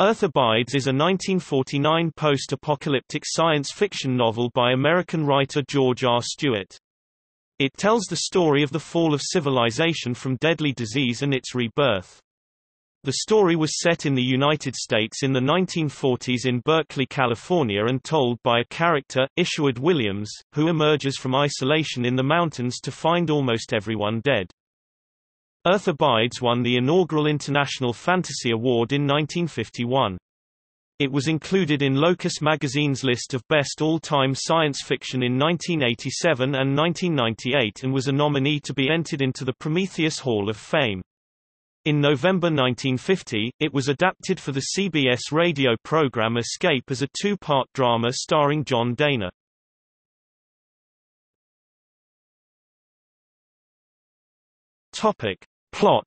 Earth Abides is a 1949 post-apocalyptic science fiction novel by American writer George R. Stewart. It tells the story of the fall of civilization from deadly disease and its rebirth. The story was set in the United States in the 1940s in Berkeley, California, and told by a character, Isherwood Williams, who emerges from isolation in the mountains to find almost everyone dead. Earth Abides won the inaugural International Fantasy Award in 1951. It was included in Locus Magazine's list of best all-time science fiction in 1987 and 1998 and was a nominee to be entered into the Prometheus Hall of Fame. In November 1950, it was adapted for the CBS radio program Escape as a two-part drama starring John Dana. Topic: Plot.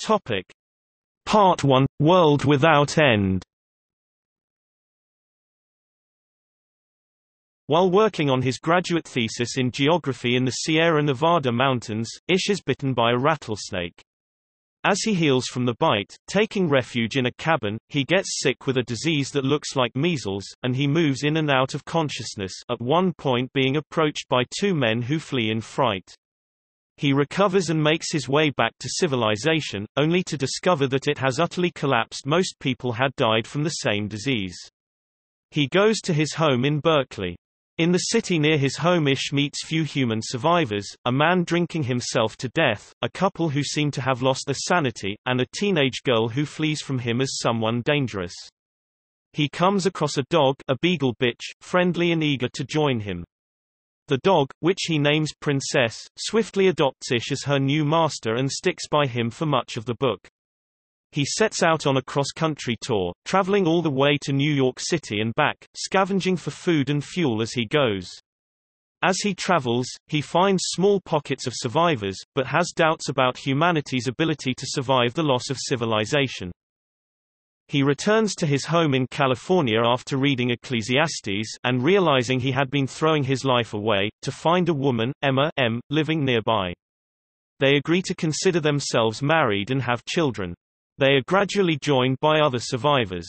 Topic: Part 1 – World Without End. While working on his graduate thesis in geography in the Sierra Nevada Mountains, Ish is bitten by a rattlesnake. As he heals from the bite, taking refuge in a cabin, he gets sick with a disease that looks like measles, and he moves in and out of consciousness, at one point being approached by two men who flee in fright. He recovers and makes his way back to civilization, only to discover that it has utterly collapsed. Most people had died from the same disease. He goes to his home in Berkeley. In the city near his home, Ish meets few human survivors, a man drinking himself to death, a couple who seem to have lost their sanity, and a teenage girl who flees from him as someone dangerous. He comes across a dog, a beagle bitch, friendly and eager to join him. The dog, which he names Princess, swiftly adopts Ish as her new master and sticks by him for much of the book. He sets out on a cross-country tour, traveling all the way to New York City and back, scavenging for food and fuel as he goes. As he travels, he finds small pockets of survivors, but has doubts about humanity's ability to survive the loss of civilization. He returns to his home in California after reading Ecclesiastes and realizing he had been throwing his life away, to find a woman, Emma M., living nearby. They agree to consider themselves married and have children. They are gradually joined by other survivors.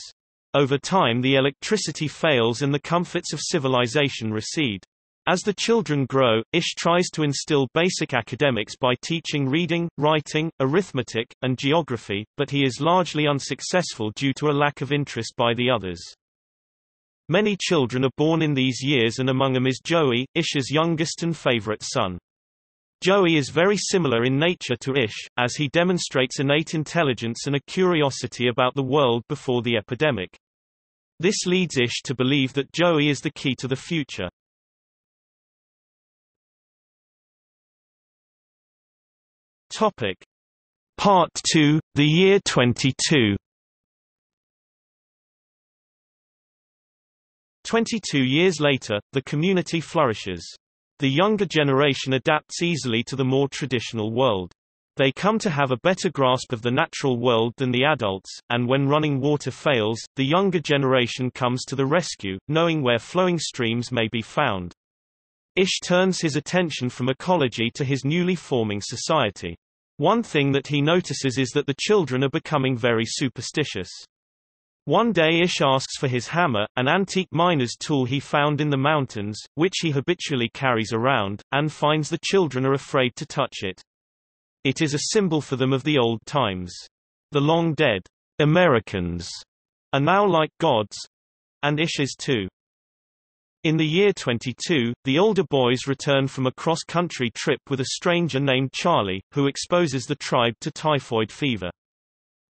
Over time the electricity fails and the comforts of civilization recede. As the children grow, Ish tries to instill basic academics by teaching reading, writing, arithmetic, and geography, but he is largely unsuccessful due to a lack of interest by the others. Many children are born in these years, and among them is Joey, Ish's youngest and favorite son. Joey is very similar in nature to Ish, as he demonstrates innate intelligence and a curiosity about the world before the epidemic. This leads Ish to believe that Joey is the key to the future. Topic: Part 2 – The Year 22. 22 years later, the community flourishes. The younger generation adapts easily to the more traditional world. They come to have a better grasp of the natural world than the adults, and when running water fails, the younger generation comes to the rescue, knowing where flowing streams may be found. Ish turns his attention from ecology to his newly forming society. One thing that he notices is that the children are becoming very superstitious. One day Ish asks for his hammer, an antique miner's tool he found in the mountains, which he habitually carries around, and finds the children are afraid to touch it. It is a symbol for them of the old times. The long-dead Americans are now like gods, and Ish is too. In the year 22, the older boys return from a cross-country trip with a stranger named Charlie, who exposes the tribe to typhoid fever.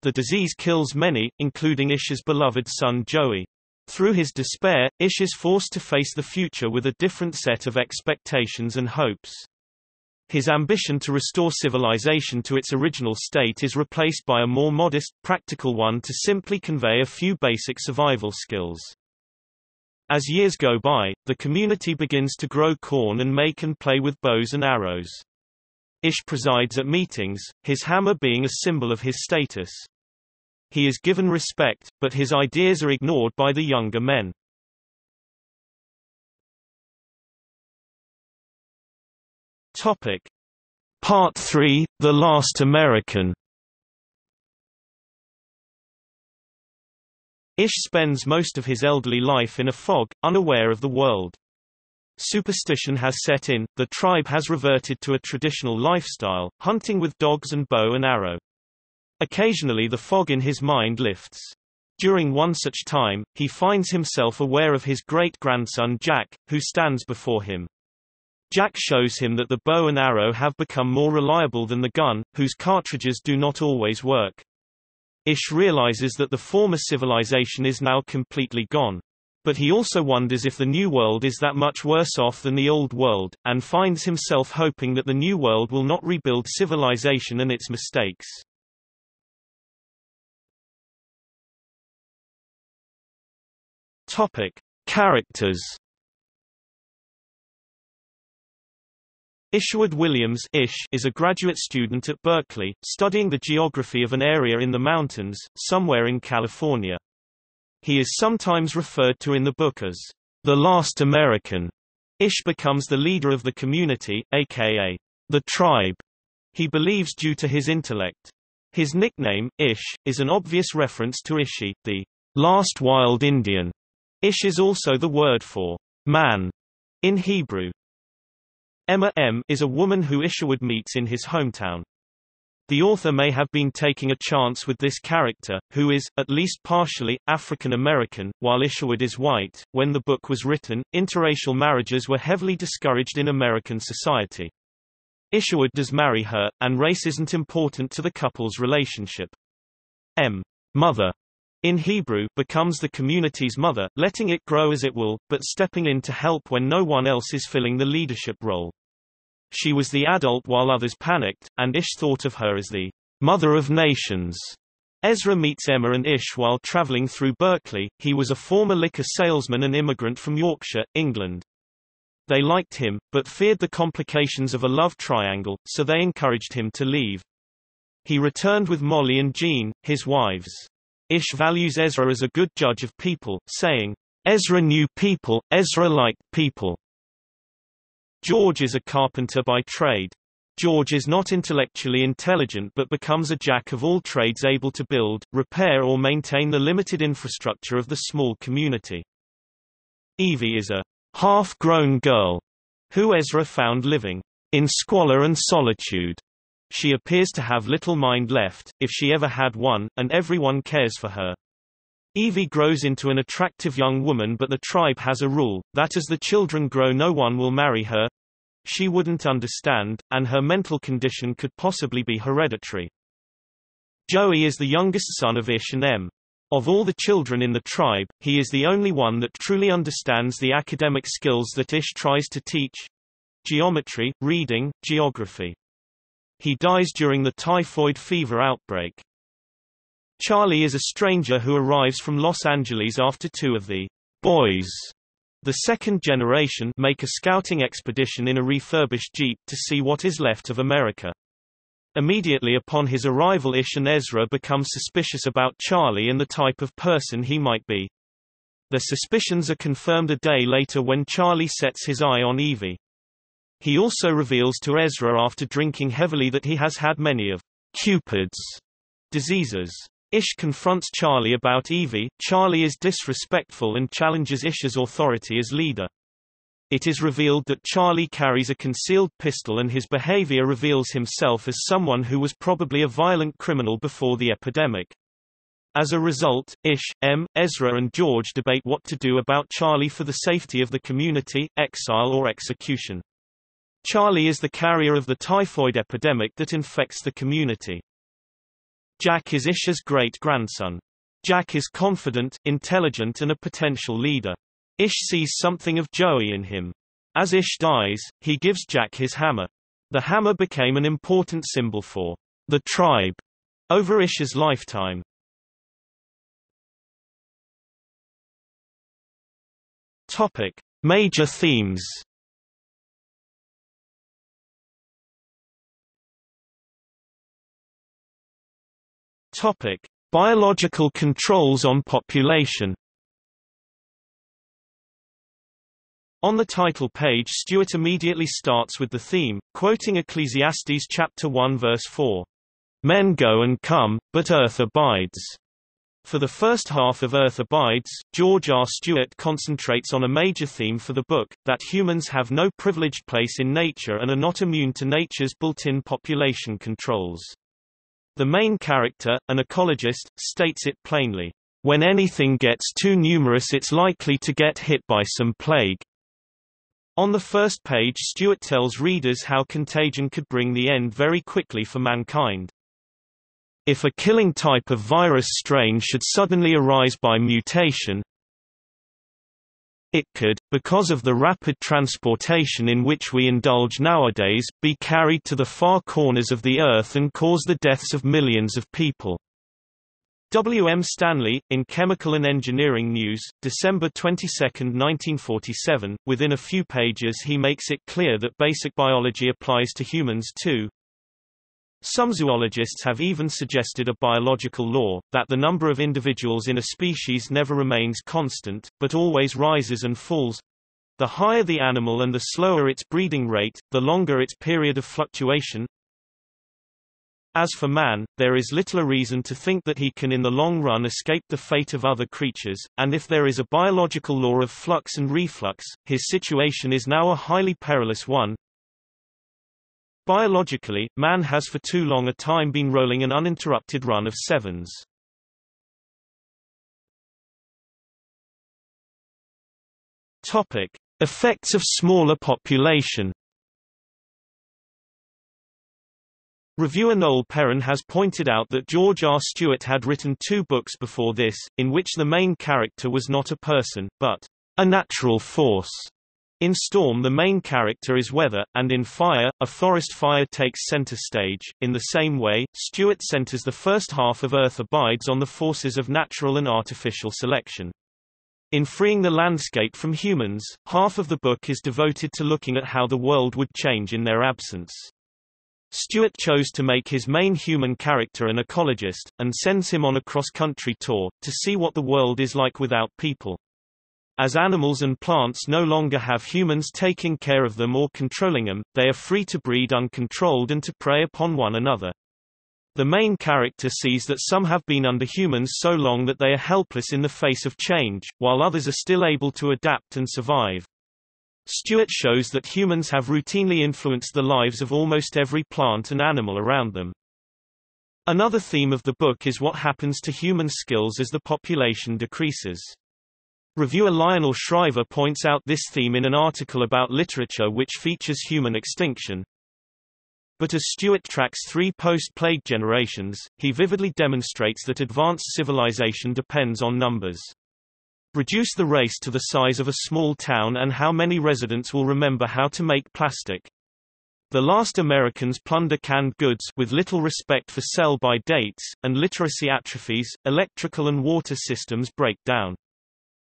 The disease kills many, including Ish's beloved son Joey. Through his despair, Ish is forced to face the future with a different set of expectations and hopes. His ambition to restore civilization to its original state is replaced by a more modest, practical one to simply convey a few basic survival skills. As years go by, the community begins to grow corn and make and play with bows and arrows. Ish presides at meetings, his hammer being a symbol of his status. He is given respect, but his ideas are ignored by the younger men. Part 3, The Last American. Ish spends most of his elderly life in a fog, unaware of the world. Superstition has set in, the tribe has reverted to a traditional lifestyle, hunting with dogs and bow and arrow. Occasionally the fog in his mind lifts. During one such time, he finds himself aware of his great-grandson Jack, who stands before him. Jack shows him that the bow and arrow have become more reliable than the gun, whose cartridges do not always work. Ish realizes that the former civilization is now completely gone. But he also wonders if the New World is that much worse off than the Old World, and finds himself hoping that the New World will not rebuild civilization and its mistakes. Topic: Characters. Isherwood Williams is a graduate student at Berkeley, studying the geography of an area in the mountains, somewhere in California. He is sometimes referred to in the book as the Last American. Ish becomes the leader of the community, aka the tribe, he believes due to his intellect. His nickname, Ish, is an obvious reference to Ishi, the last wild Indian. Ish is also the word for man in Hebrew. Emma M. is a woman who Isherwood meets in his hometown. The author may have been taking a chance with this character, who is, at least partially, African American, while Isherwood is white. When the book was written, interracial marriages were heavily discouraged in American society. Isherwood does marry her, and race isn't important to the couple's relationship. M. Mother, in Hebrew, becomes the community's mother, letting it grow as it will, but stepping in to help when no one else is filling the leadership role. She was the adult while others panicked, and Ish thought of her as the mother of nations. Ezra meets Emma and Ish while traveling through Berkeley. He was a former liquor salesman and immigrant from Yorkshire, England. They liked him, but feared the complications of a love triangle, so they encouraged him to leave. He returned with Molly and Jean, his wives. Ish values Ezra as a good judge of people, saying, "Ezra knew people, Ezra liked people." George is a carpenter by trade. George is not intellectually intelligent but becomes a jack of all trades, able to build, repair or maintain the limited infrastructure of the small community. Evie is a half-grown girl who Ezra found living in squalor and solitude. She appears to have little mind left, if she ever had one, and everyone cares for her. Evie grows into an attractive young woman, but the tribe has a rule, that as the children grow no one will marry her. She wouldn't understand, and her mental condition could possibly be hereditary. Joey is the youngest son of Ish and M. Of all the children in the tribe, he is the only one that truly understands the academic skills that Ish tries to teach: geometry, reading, geography. He dies during the typhoid fever outbreak. Charlie is a stranger who arrives from Los Angeles after two of the boys, the second generation, make a scouting expedition in a refurbished Jeep to see what is left of America. Immediately upon his arrival, Ish and Ezra become suspicious about Charlie and the type of person he might be. Their suspicions are confirmed a day later when Charlie sets his eye on Evie. He also reveals to Ezra after drinking heavily that he has had many of Cupid's diseases. Ish confronts Charlie about Evie. Charlie is disrespectful and challenges Ish's authority as leader. It is revealed that Charlie carries a concealed pistol, and his behavior reveals himself as someone who was probably a violent criminal before the epidemic. As a result, Ish, M, Ezra and George debate what to do about Charlie for the safety of the community, exile or execution. Charlie is the carrier of the typhoid epidemic that infects the community. Jack is Ish's great-grandson. Jack is confident, intelligent and a potential leader. Ish sees something of Joey in him. As Ish dies, he gives Jack his hammer. The hammer became an important symbol for the tribe over Ish's lifetime. Topic: Major themes. Topic: Biological controls on population. On the title page, Stewart immediately starts with the theme, quoting Ecclesiastes chapter 1 verse 4, "Men go and come, but Earth abides." For the first half of Earth Abides, George R. Stewart concentrates on a major theme for the book, that humans have no privileged place in nature and are not immune to nature's built-in population controls. The main character, an ecologist, states it plainly, "When anything gets too numerous it's likely to get hit by some plague." On the first page, Stewart tells readers how contagion could bring the end very quickly for mankind. If a killing type of virus strain should suddenly arise by mutation, it could, because of the rapid transportation in which we indulge nowadays, be carried to the far corners of the earth and cause the deaths of millions of people. W. M. Stanley, in Chemical and Engineering News, December 22, 1947, within a few pages he makes it clear that basic biology applies to humans too. Some zoologists have even suggested a biological law, that the number of individuals in a species never remains constant, but always rises and falls. The higher the animal and the slower its breeding rate, the longer its period of fluctuation. As for man, there is little reason to think that he can in the long run escape the fate of other creatures, and if there is a biological law of flux and reflux, his situation is now a highly perilous one. Biologically, man has for too long a time been rolling an uninterrupted run of sevens. Topic: Effects of smaller population. Reviewer Noel Perrin has pointed out that George R. Stewart had written two books before this, in which the main character was not a person, but a natural force. In Storm, the main character is weather, and in Fire, a forest fire takes center stage. In the same way, Stewart centers the first half of Earth Abides on the forces of natural and artificial selection. In Freeing the Landscape from Humans, half of the book is devoted to looking at how the world would change in their absence. Stewart chose to make his main human character an ecologist, and sends him on a cross-country tour, to see what the world is like without people. As animals and plants no longer have humans taking care of them or controlling them, they are free to breed uncontrolled and to prey upon one another. The main character sees that some have been under humans so long that they are helpless in the face of change, while others are still able to adapt and survive. Stewart shows that humans have routinely influenced the lives of almost every plant and animal around them. Another theme of the book is what happens to human skills as the population decreases. Reviewer Lionel Shriver points out this theme in an article about literature which features human extinction. But as Stewart tracks three post-plague generations, he vividly demonstrates that advanced civilization depends on numbers. Reduce the race to the size of a small town and how many residents will remember how to make plastic. The last Americans plunder canned goods with little respect for sell-by dates, and literacy atrophies, electrical and water systems break down.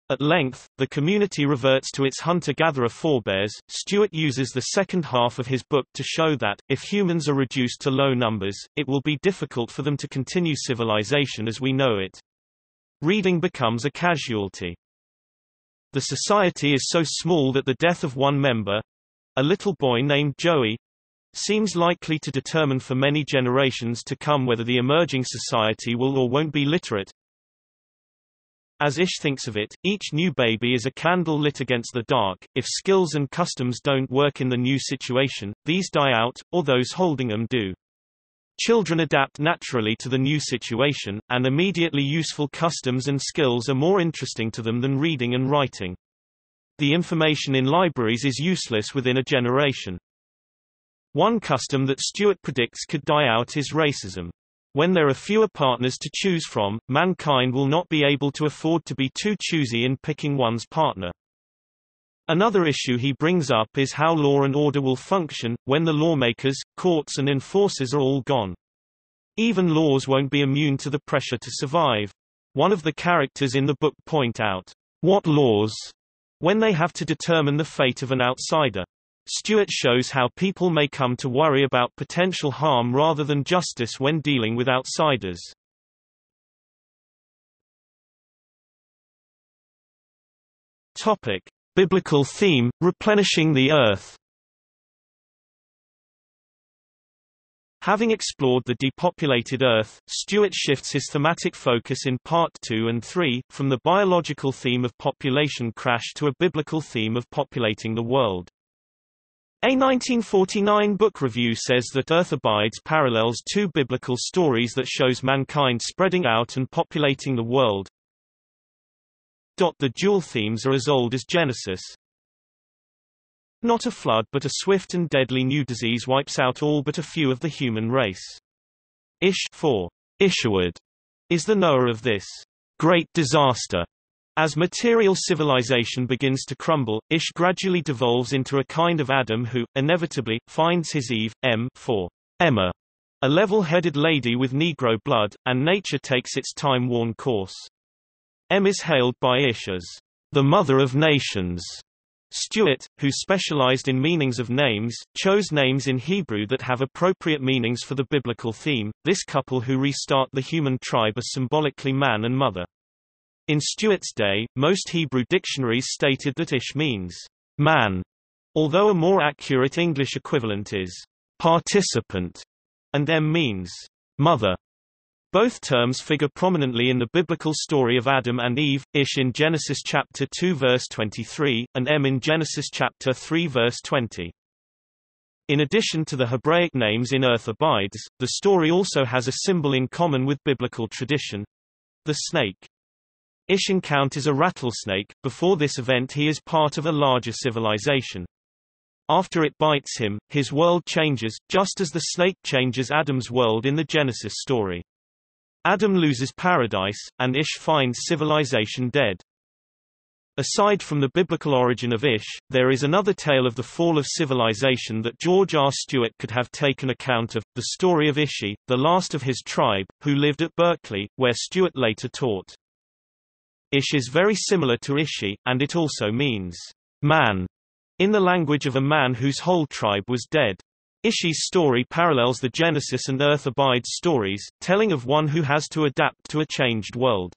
At length, the community reverts to its hunter-gatherer forebears. Stewart uses the second half of his book to show that, if humans are reduced to low numbers, it will be difficult for them to continue civilization as we know it. Reading becomes a casualty. The society is so small that the death of one member, a little boy named Joey, seems likely to determine for many generations to come whether the emerging society will or won't be literate. As Ish thinks of it, each new baby is a candle lit against the dark. If skills and customs don't work in the new situation, these die out, or those holding them do. Children adapt naturally to the new situation, and immediately useful customs and skills are more interesting to them than reading and writing. The information in libraries is useless within a generation. One custom that Stewart predicts could die out is racism. When there are fewer partners to choose from, mankind will not be able to afford to be too choosy in picking one's partner. Another issue he brings up is how law and order will function, when the lawmakers, courts and enforcers are all gone. Even laws won't be immune to the pressure to survive. One of the characters in the book point out, "What laws?" when they have to determine the fate of an outsider. Stewart shows how people may come to worry about potential harm rather than justice when dealing with outsiders. Biblical theme, replenishing the earth. Having explored the depopulated Earth, Stewart shifts his thematic focus in Part 2 and 3, from the biological theme of population crash to a biblical theme of populating the world. A 1949 book review says that Earth Abides parallels two biblical stories that shows mankind spreading out and populating the world. The dual themes are as old as Genesis. Not a flood but a swift and deadly new disease wipes out all but a few of the human race. Ish for Isherwood is the Noah of this great disaster. As material civilization begins to crumble, Ish gradually devolves into a kind of Adam who, inevitably, finds his Eve. M for Emma, a level-headed lady with Negro blood, and nature takes its time-worn course. M is hailed by Ish as the mother of nations. Stewart, who specialized in meanings of names, chose names in Hebrew that have appropriate meanings for the biblical theme. This couple who restart the human tribe are symbolically man and mother. In Stewart's day, most Hebrew dictionaries stated that Ish means man, although a more accurate English equivalent is participant, and Em means mother. Both terms figure prominently in the biblical story of Adam and Eve, Ish in Genesis chapter 2 verse 23, and Em in Genesis chapter 3 verse 20. In addition to the Hebraic names in Earth Abides, the story also has a symbol in common with biblical tradition—the snake. Ish encounters a rattlesnake. Before this event he is part of a larger civilization. After it bites him, his world changes, just as the snake changes Adam's world in the Genesis story. Adam loses paradise, and Ish finds civilization dead. Aside from the biblical origin of Ish, there is another tale of the fall of civilization that George R. Stewart could have taken account of, the story of Ishi, the last of his tribe, who lived at Berkeley, where Stewart later taught. Ish is very similar to Ishi, and it also means man, in the language of a man whose whole tribe was dead. Ishi's story parallels the Genesis and Earth Abides stories, telling of one who has to adapt to a changed world.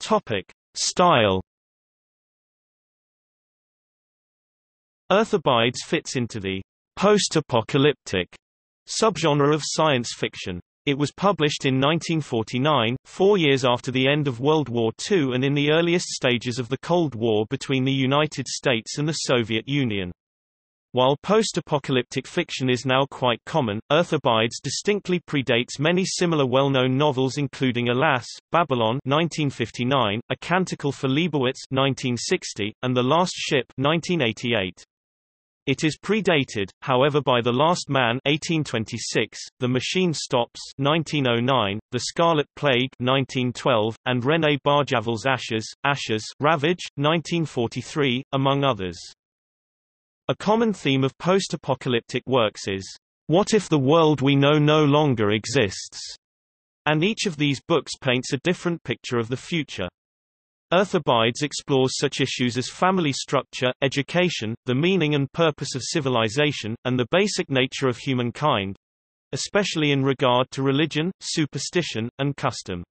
Topic: Style. Earth Abides fits into the post-apocalyptic subgenre of science fiction. It was published in 1949, 4 years after the end of World War II and in the earliest stages of the Cold War between the United States and the Soviet Union. While post-apocalyptic fiction is now quite common, Earth Abides distinctly predates many similar well-known novels including Alas, Babylon 1959, A Canticle for Leibowitz 1960, and The Last Ship 1988. It is predated, however, by The Last Man 1826, The Machine Stops 1909, The Scarlet Plague 1912, and René Barjavel's Ashes, Ravage 1943, among others. A common theme of post-apocalyptic works is, "What if the world we know no longer exists?" And each of these books paints a different picture of the future. Earth Abides explores such issues as family structure, education, the meaning and purpose of civilization, and the basic nature of humankind, especially in regard to religion, superstition, and custom.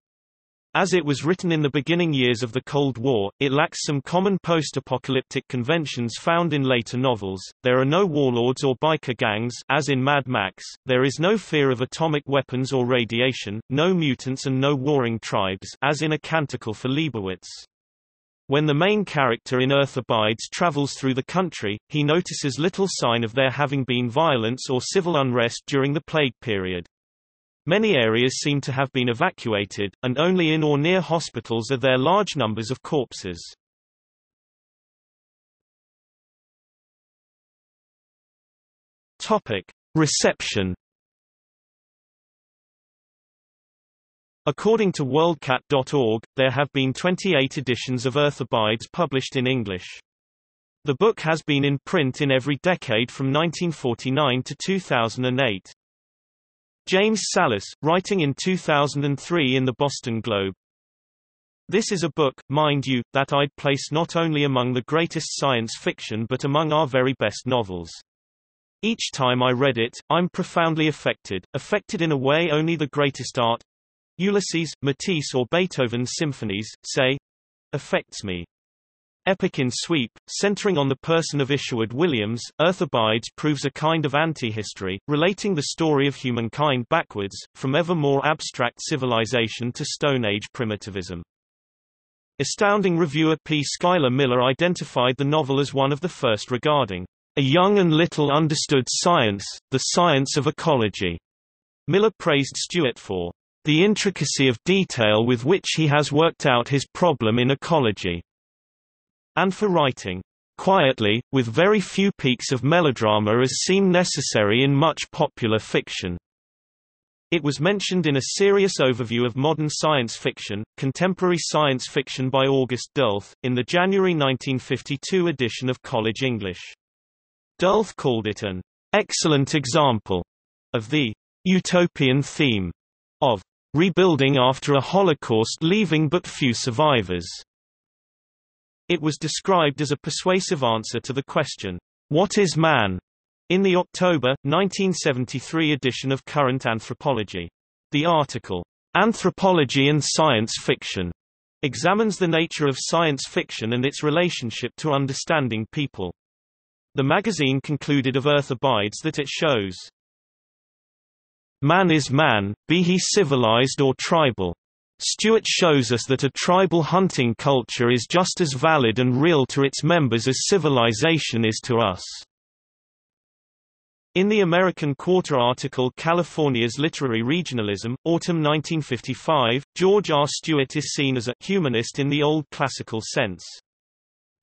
As it was written in the beginning years of the Cold War, it lacks some common post-apocalyptic conventions found in later novels. There are no warlords or biker gangs, as in Mad Max, there is no fear of atomic weapons or radiation, no mutants and no warring tribes, as in A Canticle for Leibowitz. When the main character in Earth Abides travels through the country, he notices little sign of there having been violence or civil unrest during the plague period. Many areas seem to have been evacuated, and only in or near hospitals are there large numbers of corpses. Topic: Reception. According to WorldCat.org, there have been 28 editions of Earth Abides published in English. The book has been in print in every decade from 1949 to 2008. James Sallis, writing in 2003 in the Boston Globe. This is a book, mind you, that I'd place not only among the greatest science fiction but among our very best novels. Each time I read it, I'm profoundly affected in a way only the greatest art Ulysses, Matisse or Beethoven's symphonies, say, affects me. Epic in sweep, centering on the person of Isherwood Williams, Earth Abides proves a kind of anti-history, relating the story of humankind backwards, from ever more abstract civilization to Stone Age primitivism. Astounding reviewer P. Schuyler Miller identified the novel as one of the first regarding a young and little understood science, the science of ecology. Miller praised Stewart for the intricacy of detail with which he has worked out his problem in ecology, and for writing quietly, with very few peaks of melodrama as seem necessary in much popular fiction. It was mentioned in a serious overview of modern science fiction, Contemporary Science Fiction by August Dulth, in the January 1952 edition of College English. Dulth called it an excellent example of the utopian theme of rebuilding after a Holocaust leaving but few survivors. It was described as a persuasive answer to the question, "What is man?" in the October, 1973 edition of Current Anthropology. The article, Anthropology and Science Fiction, examines the nature of science fiction and its relationship to understanding people. The magazine concluded of Earth Abides that it shows, "Man is man, be he civilized or tribal. Stewart shows us that a tribal hunting culture is just as valid and real to its members as civilization is to us." In the American Quarter article California's Literary Regionalism, Autumn 1955, George R. Stewart is seen as a humanist in the old classical sense.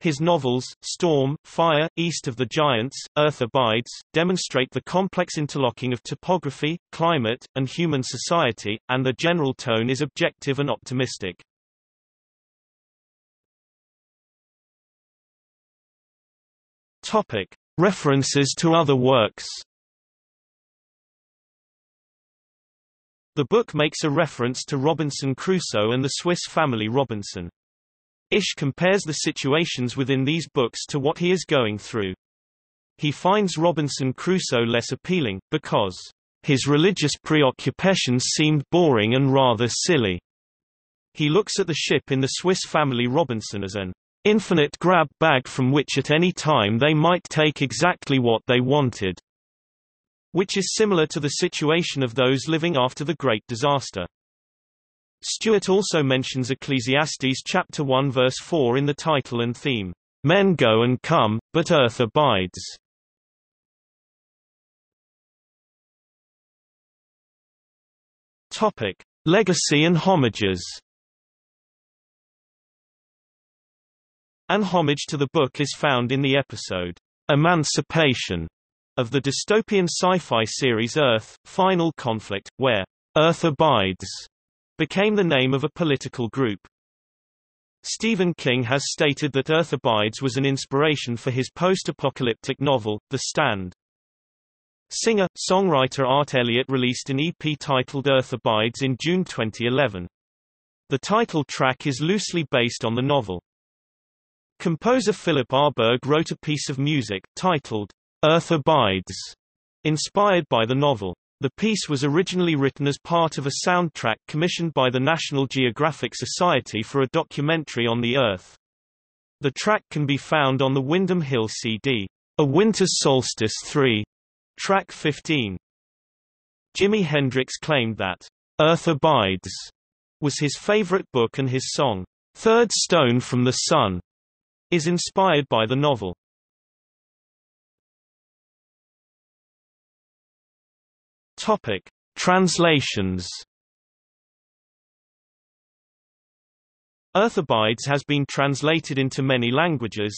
His novels, Storm, Fire, East of the Giants, Earth Abides, demonstrate the complex interlocking of topography, climate, and human society, and the general tone is objective and optimistic. Topic: References to other works. The book makes a reference to Robinson Crusoe and the Swiss Family Robinson. Ish compares the situations within these books to what he is going through. He finds Robinson Crusoe less appealing, because his religious preoccupations seemed boring and rather silly. He looks at the ship in the Swiss Family Robinson as an infinite grab bag from which at any time they might take exactly what they wanted, which is similar to the situation of those living after the Great Disaster. Stewart also mentions Ecclesiastes chapter 1 verse 4 in the title and theme, "Men go and come, but earth abides." Topic: Legacy and homages. An homage to the book is found in the episode Emancipation of the dystopian sci-fi series Earth, Final Conflict, where Earth Abides became the name of a political group. Stephen King has stated that Earth Abides was an inspiration for his post-apocalyptic novel, The Stand. Singer, songwriter Art Elliott released an EP titled Earth Abides in June 2011. The title track is loosely based on the novel. Composer Philip Arberg wrote a piece of music, titled, Earth Abides, inspired by the novel. The piece was originally written as part of a soundtrack commissioned by the National Geographic Society for a documentary on the Earth. The track can be found on the Windham Hill CD, A Winter's Solstice 3, track 15. Jimi Hendrix claimed that Earth Abides was his favorite book, and his song, Third Stone from the Sun, is inspired by the novel. Topic: Translations. Earth Abides has been translated into many languages.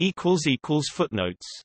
== Footnotes